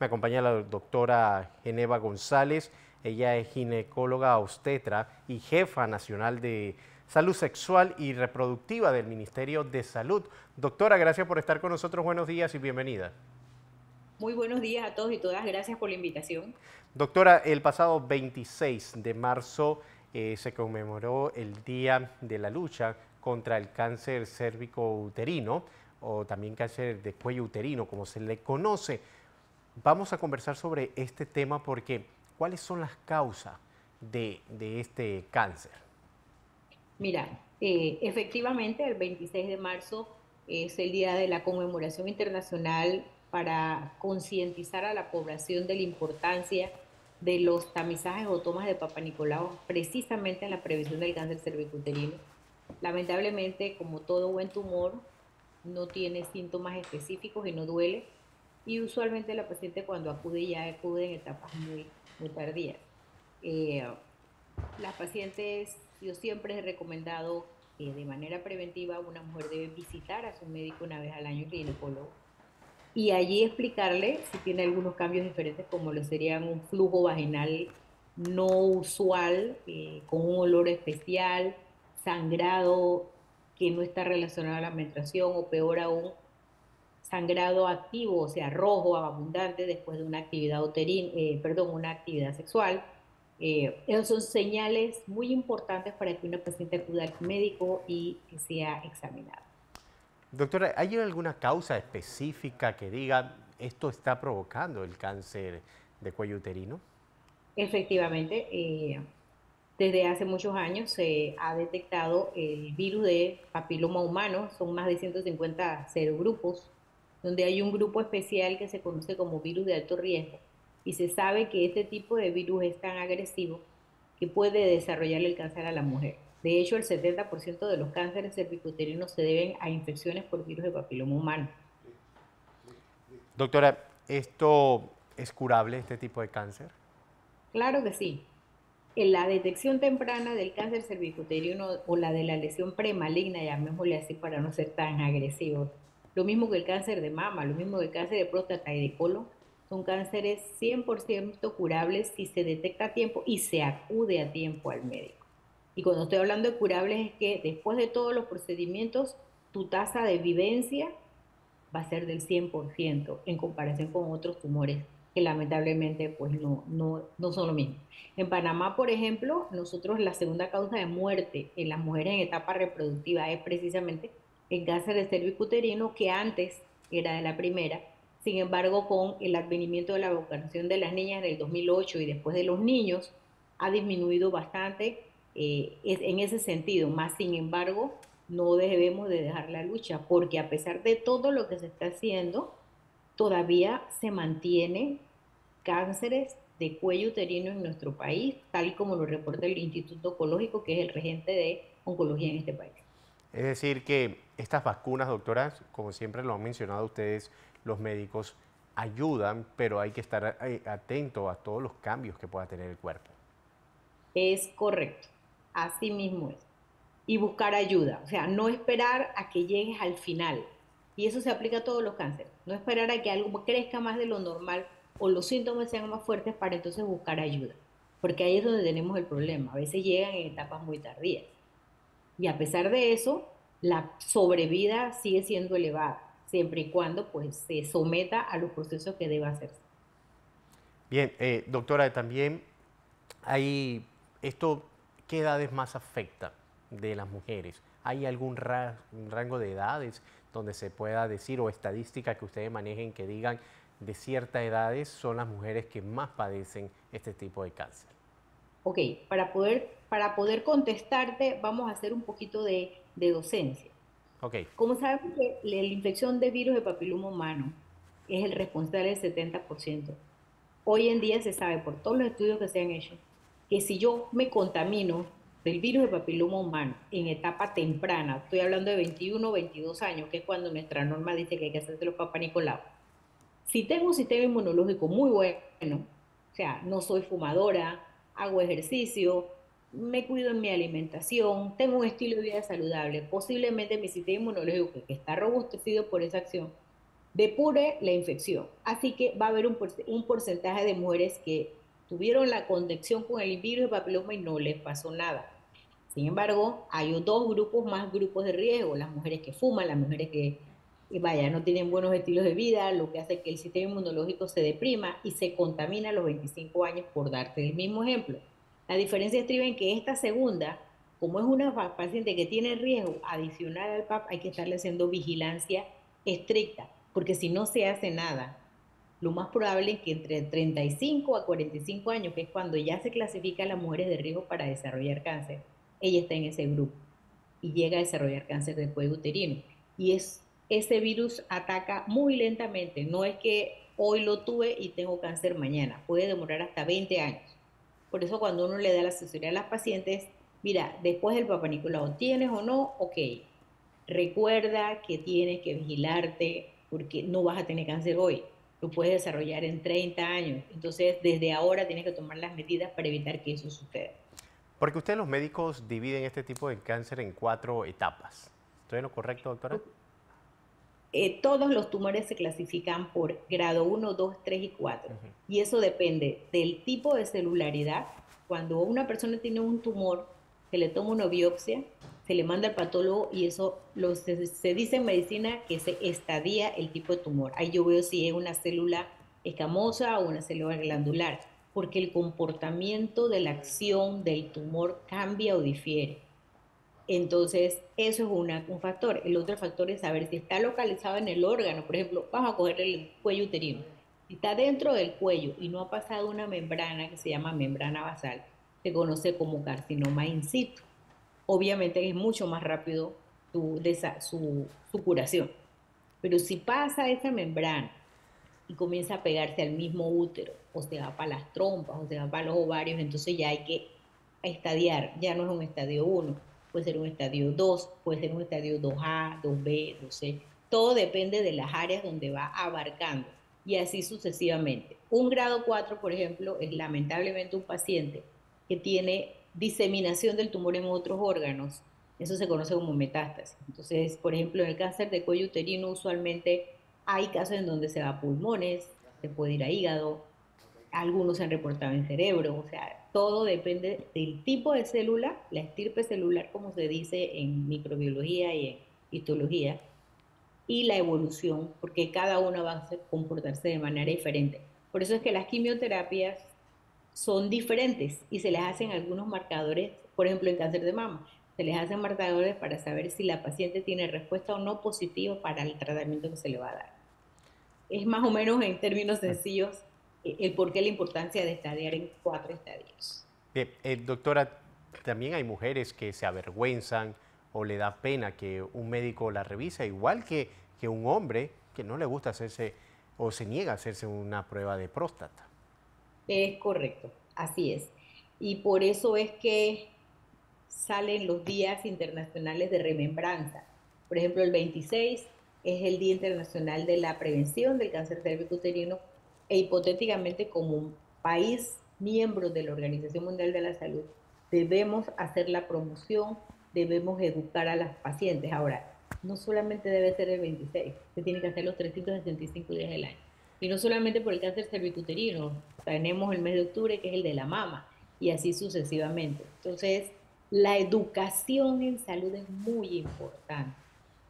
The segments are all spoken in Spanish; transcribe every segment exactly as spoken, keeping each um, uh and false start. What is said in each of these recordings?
Me acompaña la doctora Geneva González. Ella es ginecóloga obstetra y jefa nacional de Salud Sexual y Reproductiva del Ministerio de Salud. Doctora, gracias por estar con nosotros. Buenos días y bienvenida. Muy buenos días a todos y todas. Gracias por la invitación. Doctora, el pasado veintiséis de marzo eh, se conmemoró el Día de la Lucha contra el Cáncer Cérvico-Uterino, o también cáncer de cuello uterino, como se le conoce. Vamos a conversar sobre este tema porque, ¿cuáles son las causas de, de este cáncer? Mira, eh, efectivamente el veintiséis de marzo es el día de la conmemoración internacional para concientizar a la población de la importancia de los tamizajes o tomas de Papanicolaou, precisamente en la prevención del cáncer cervicuterino. Lamentablemente, como todo buen tumor, no tiene síntomas específicos y no duele, y usualmente la paciente cuando acude ya acude en etapas muy, muy tardías. Eh, las pacientes, yo siempre he recomendado eh, de manera preventiva, una mujer debe visitar a su médico una vez al año, el ginecólogo, y allí explicarle si tiene algunos cambios diferentes, como lo serían un flujo vaginal no usual, eh, con un olor especial, sangrado que no está relacionado a la menstruación, o peor aún, sangrado activo, o sea, rojo, abundante, después de una actividad uterina, eh, perdón, una actividad sexual. Eh, esos son señales muy importantes para que una paciente acuda al médico y que sea examinada. Doctora, ¿hay alguna causa específica que diga esto está provocando el cáncer de cuello uterino? Efectivamente, eh, desde hace muchos años se eh, ha detectado el virus de papiloma humano, son más de ciento cincuenta serogrupos, donde hay un grupo especial que se conoce como virus de alto riesgo, y se sabe que este tipo de virus es tan agresivo que puede desarrollar el cáncer a la mujer. De hecho, el setenta por ciento de los cánceres cervicuterinos se deben a infecciones por virus de papiloma humano. Doctora, ¿esto es curable, este tipo de cáncer? Claro que sí. En la detección temprana del cáncer cervicuterino o la de la lesión premaligna, llamémosle así para no ser tan agresivos, lo mismo que el cáncer de mama, lo mismo que el cáncer de próstata y de colon, son cánceres cien por ciento curables si se detecta a tiempo y se acude a tiempo al médico. Y cuando estoy hablando de curables es que después de todos los procedimientos, tu tasa de vivencia va a ser del cien por ciento en comparación con otros tumores que lamentablemente pues no, no, no son lo mismo. En Panamá, por ejemplo, nosotros la segunda causa de muerte en las mujeres en etapa reproductiva es precisamente el cáncer de cervicuterino, que antes era de la primera. Sin embargo, con el advenimiento de la vacunación de las niñas en el dos mil ocho y después de los niños, ha disminuido bastante eh, en ese sentido. Más sin embargo, no debemos de dejar la lucha, porque a pesar de todo lo que se está haciendo, todavía se mantienen cánceres de cuello uterino en nuestro país, tal como lo reporta el Instituto Oncológico, que es el regente de oncología en este país. Es decir que estas vacunas, doctoras, como siempre lo han mencionado ustedes, los médicos, ayudan, pero hay que estar atento a todos los cambios que pueda tener el cuerpo. Es correcto, así mismo es. Y buscar ayuda, o sea, no esperar a que llegues al final. Y eso se aplica a todos los cánceres. No esperar a que algo crezca más de lo normal o los síntomas sean más fuertes para entonces buscar ayuda. Porque ahí es donde tenemos el problema. A veces llegan en etapas muy tardías. Y a pesar de eso, la sobrevida sigue siendo elevada, siempre y cuando pues, se someta a los procesos que deba hacerse. Bien, eh, doctora, también hay esto, ¿qué edades más afecta de las mujeres? ¿Hay algún ra un rango de edades donde se pueda decir, o estadísticas que ustedes manejen que digan de ciertas edades son las mujeres que más padecen este tipo de cáncer? Ok, para poder, para poder contestarte vamos a hacer un poquito de, de docencia. Okay. Como sabemos que la infección de virus de papiloma humano es el responsable del setenta por ciento. Hoy en día se sabe por todos los estudios que se han hecho que si yo me contamino del virus de papiloma humano en etapa temprana, estoy hablando de veintiuno, veintidós años, que es cuando nuestra norma dice que hay que hacerse los Papanicolaou. Si tengo un sistema inmunológico muy bueno, o sea, no soy fumadora, hago ejercicio, me cuido en mi alimentación, tengo un estilo de vida saludable, posiblemente mi sistema inmunológico, que está robustecido por esa acción, depure la infección. Así que va a haber un, por, un porcentaje de mujeres que tuvieron la conexión con el virus de papiloma y no les pasó nada. Sin embargo, hay dos grupos más grupos de riesgo, las mujeres que fuman, las mujeres que vaya, no tienen buenos estilos de vida, lo que hace que el sistema inmunológico se deprima y se contamina a los veinticinco años, por darte el mismo ejemplo. La diferencia estriba en que esta segunda, como es una paciente que tiene riesgo adicional al P A P, hay que estarle haciendo vigilancia estricta, porque si no se hace nada, lo más probable es que entre treinta y cinco a cuarenta y cinco años, que es cuando ya se clasifican las mujeres de riesgo para desarrollar cáncer, ella está en ese grupo y llega a desarrollar cáncer de cuello uterino. Y es, ese virus ataca muy lentamente, no es que hoy lo tuve y tengo cáncer mañana, puede demorar hasta veinte años. Por eso cuando uno le da la asesoría a las pacientes, mira, después del Papanicolaou, ¿tienes o no? Ok, recuerda que tienes que vigilarte porque no vas a tener cáncer hoy, lo puedes desarrollar en treinta años. Entonces, desde ahora tienes que tomar las medidas para evitar que eso suceda. Porque ustedes los médicos dividen este tipo de cáncer en cuatro etapas. ¿Estoy en lo correcto, doctora? Eh, todos los tumores se clasifican por grado uno, dos, tres y cuatro. Uh-huh. Y eso depende del tipo de celularidad. Cuando una persona tiene un tumor, se le toma una biopsia, se le manda al patólogo y eso lo, se, se dice en medicina que se estadía el tipo de tumor. Ahí yo veo si es una célula escamosa o una célula glandular, porque el comportamiento de la acción del tumor cambia o difiere. Entonces, eso es una, un factor. El otro factor es saber si está localizado en el órgano. Por ejemplo, vamos a coger el cuello uterino. Si está dentro del cuello y no ha pasado una membrana que se llama membrana basal, se conoce como carcinoma in situ. Obviamente es mucho más rápido su, su, su curación. Pero si pasa esa membrana y comienza a pegarse al mismo útero, o se va para las trompas, o se va para los ovarios, entonces ya hay que estadiar. Ya no es un estadio uno, puede ser un estadio dos, puede ser un estadio dos A, dos B, dos C. Todo depende de las áreas donde va abarcando y así sucesivamente. Un grado cuatro, por ejemplo, es lamentablemente un paciente que tiene diseminación del tumor en otros órganos. Eso se conoce como metástasis. Entonces, por ejemplo, en el cáncer de cuello uterino usualmente hay casos en donde se va a pulmones, se puede ir a hígado, algunos se han reportado en cerebro, o sea, todo depende del tipo de célula, la estirpe celular, como se dice en microbiología y en histología, y la evolución, porque cada una va a comportarse de manera diferente. Por eso es que las quimioterapias son diferentes y se les hacen algunos marcadores, por ejemplo en cáncer de mama, se les hacen marcadores para saber si la paciente tiene respuesta o no positiva para el tratamiento que se le va a dar. Es más o menos en términos sencillos el por qué la importancia de estadiar en cuatro estadios. Bien, eh, doctora, también hay mujeres que se avergüenzan o le da pena que un médico la revise, igual que, que un hombre que no le gusta hacerse o se niega a hacerse una prueba de próstata. Es correcto, así es. Y por eso es que salen los días internacionales de remembranza. Por ejemplo, el veintiséis es el Día Internacional de la Prevención del Cáncer Cervicouterino e hipotéticamente como un país miembro de la Organización Mundial de la Salud debemos hacer la promoción, debemos educar a las pacientes. Ahora, no solamente debe ser el veintiséis, se tiene que hacer los trescientos sesenta y cinco días del año. Y no solamente por el cáncer cervicuterino, tenemos el mes de octubre que es el de la mama y así sucesivamente. Entonces, la educación en salud es muy importante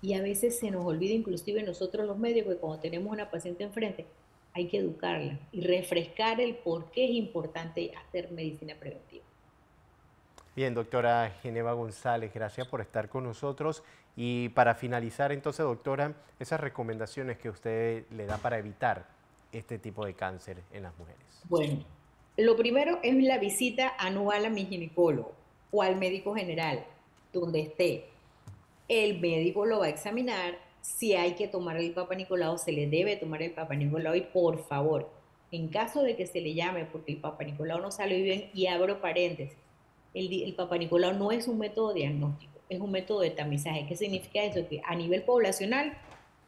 y a veces se nos olvida inclusive nosotros los médicos que cuando tenemos una paciente enfrente hay que educarla y refrescar el por qué es importante hacer medicina preventiva. Bien, doctora Geneva González, gracias por estar con nosotros. Y para finalizar entonces, doctora, esas recomendaciones que usted le da para evitar este tipo de cáncer en las mujeres. Bueno, lo primero es la visita anual a mi ginecólogo o al médico general, donde esté. El médico lo va a examinar, si hay que tomar el Papanicolaou, se le debe tomar el Papanicolaou y por favor, en caso de que se le llame, porque el Papanicolaou no salió bien, y abro paréntesis, el, el Papanicolaou no es un método diagnóstico, es un método de tamizaje. ¿Qué significa eso? Que a nivel poblacional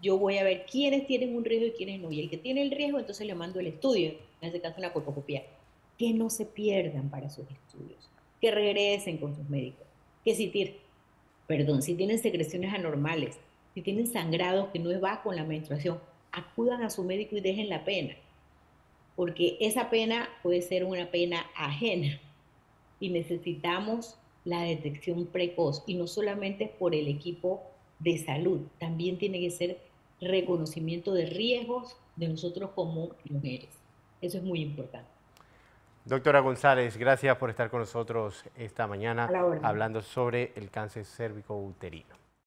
yo voy a ver quiénes tienen un riesgo y quiénes no. Y el que tiene el riesgo, entonces le mando el estudio, en este caso una colposcopía. Que no se pierdan para sus estudios, que regresen con sus médicos, que si tienen, perdón, si tienen secreciones anormales, si tienen sangrados que no va con la menstruación, acudan a su médico y dejen la pena, porque esa pena puede ser una pena ajena y necesitamos la detección precoz, y no solamente por el equipo de salud, también tiene que ser reconocimiento de riesgos de nosotros como mujeres. Eso es muy importante. Doctora González, gracias por estar con nosotros esta mañana hablando sobre el cáncer cérvico uterino.